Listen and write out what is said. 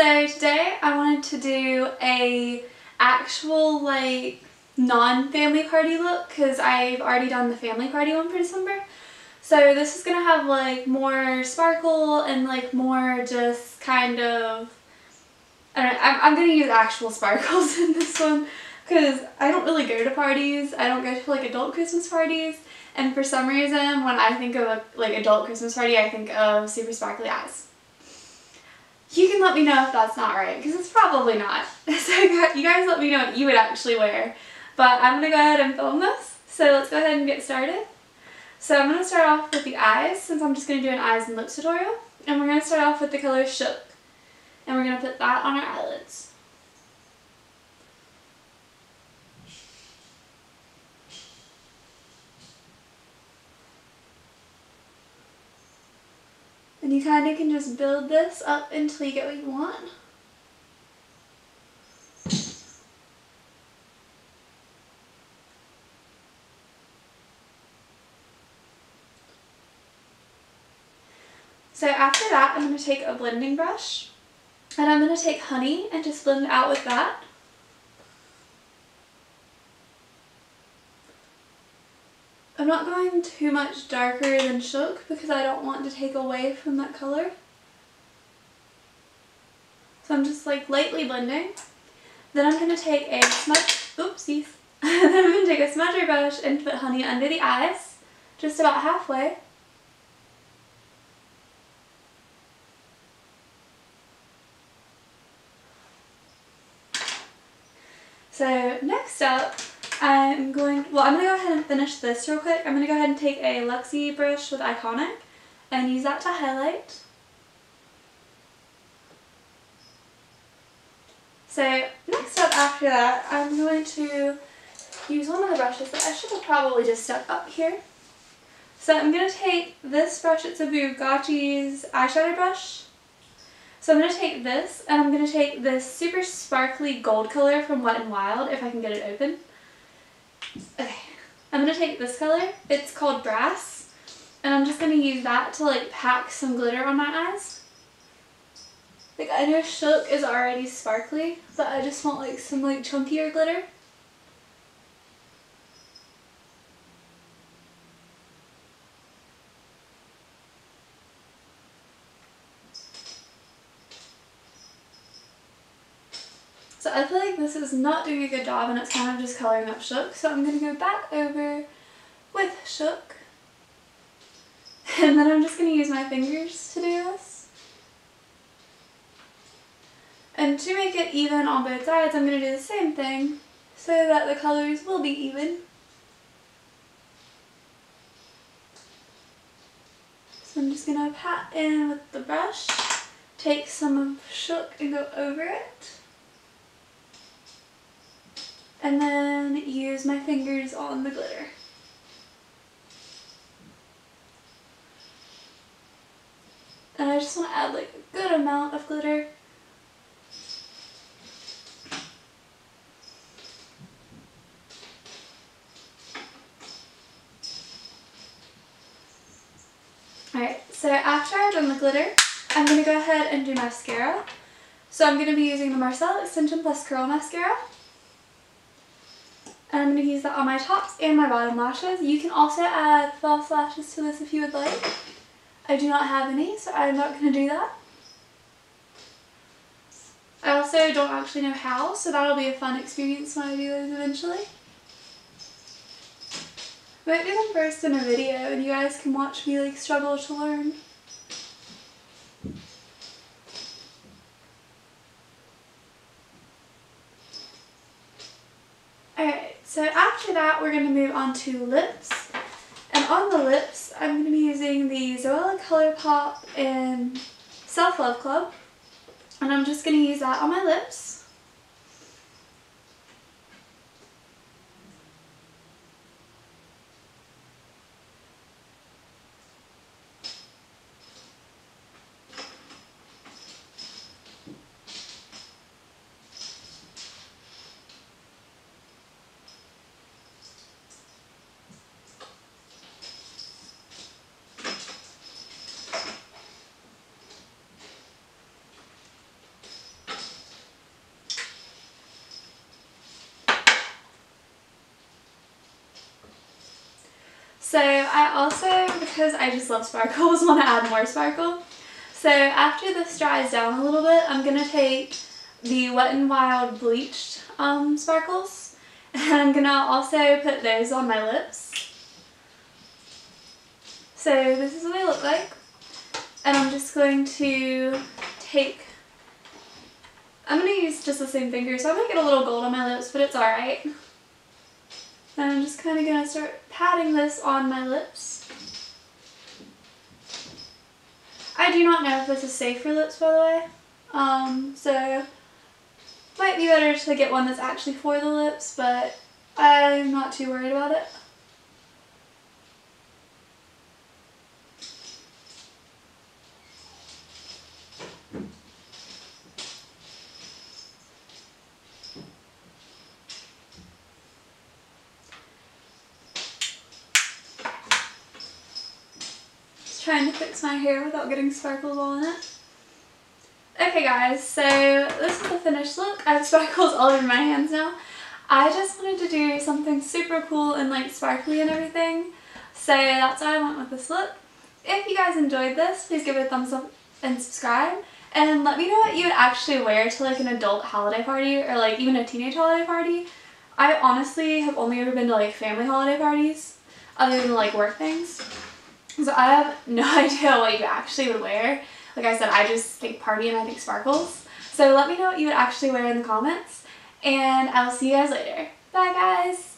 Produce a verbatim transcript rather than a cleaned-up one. So today I wanted to do a actual like non-family party look because I've already done the family party one for December. So this is going to have like more sparkle and like more just kind of, I don't know, I'm, I'm going to use actual sparkles in this one because I don't really go to parties. I don't go to like adult Christmas parties, and for some reason when I think of a, like adult Christmas party, I think of super sparkly eyes. You can let me know if that's not right because it's probably not. So you guys let me know what you would actually wear. But I'm going to go ahead and film this. So let's go ahead and get started. So I'm going to start off with the eyes since I'm just going to do an eyes and lips tutorial. And we're going to start off with the color Shook. And we're going to put that on our eyelids. And you kind of can just build this up until you get what you want. So after that, I'm going to take a blending brush and I'm going to take honey and just blend it out with that. I'm not going too much darker than Shook because I don't want to take away from that color. So I'm just like lightly blending. Then I'm going to take a smudge, oopsies. Then I'm going to take a smudger brush and put honey under the eyes, just about halfway. So next up, I'm going, well I'm going to go ahead and finish this real quick. I'm going to go ahead and take a Luxie brush with Iconic and use that to highlight. So next up after that, I'm going to use one of the brushes that I should have probably just stuck up here. So I'm going to take this brush, it's a Bugacci's eyeshadow brush. So I'm going to take this and I'm going to take this super sparkly gold color from Wet n Wild if I can get it open. Okay, I'm going to take this color, it's called Brass, and I'm just going to use that to like pack some glitter on my eyes. Like I know Shook is already sparkly, but I just want like some like chunkier glitter. So I feel like this is not doing a good job and it's kind of just coloring up Shook. So I'm going to go back over with Shook. And then I'm just going to use my fingers to do this. And to make it even on both sides, I'm going to do the same thing so that the colors will be even. So I'm just going to pat in with the brush, take some of Shook and go over it. And then use my fingers on the glitter. And I just want to add like a good amount of glitter. Alright, so after I've done the glitter, I'm going to go ahead and do mascara. So I'm going to be using the Marcel Extension Plus Curl Mascara. And I'm going to use that on my tops and my bottom lashes. You can also add false lashes to this if you would like. I do not have any, so I'm not going to do that. I also don't actually know how, so that'll be a fun experience when I do those eventually. I might do them first in a video and you guys can watch me like struggle to learn. So after that, we're going to move on to lips, and on the lips, I'm going to be using the Zoeva Colourpop in Self-Love Club, and I'm just going to use that on my lips. So I also, because I just love sparkles, want to add more sparkle. So after this dries down a little bit, I'm going to take the Wet n Wild bleached um, sparkles, and I'm going to also put those on my lips. So this is what they look like, and I'm just going to take, I'm going to use just the same finger, so I'm going to get a little gold on my lips, but it's alright. And I'm just kind of going to start patting this on my lips. I do not know if this is safe for lips, by the way, um, so might be better to get one that's actually for the lips, but I'm not too worried about it. Trying to fix my hair without getting sparkles all in it. Okay guys, so this is the finished look. I have sparkles all over my hands now. I just wanted to do something super cool and like sparkly and everything, so that's why I went with this look. If you guys enjoyed this, please give it a thumbs up and subscribe, and let me know what you would actually wear to like an adult holiday party or like even a teenage holiday party. I honestly have only ever been to like family holiday parties other than like work things. So I have no idea what you actually would wear. Like I said, I just think party and I think sparkles. So let me know what you would actually wear in the comments, and I'll see you guys later. Bye guys!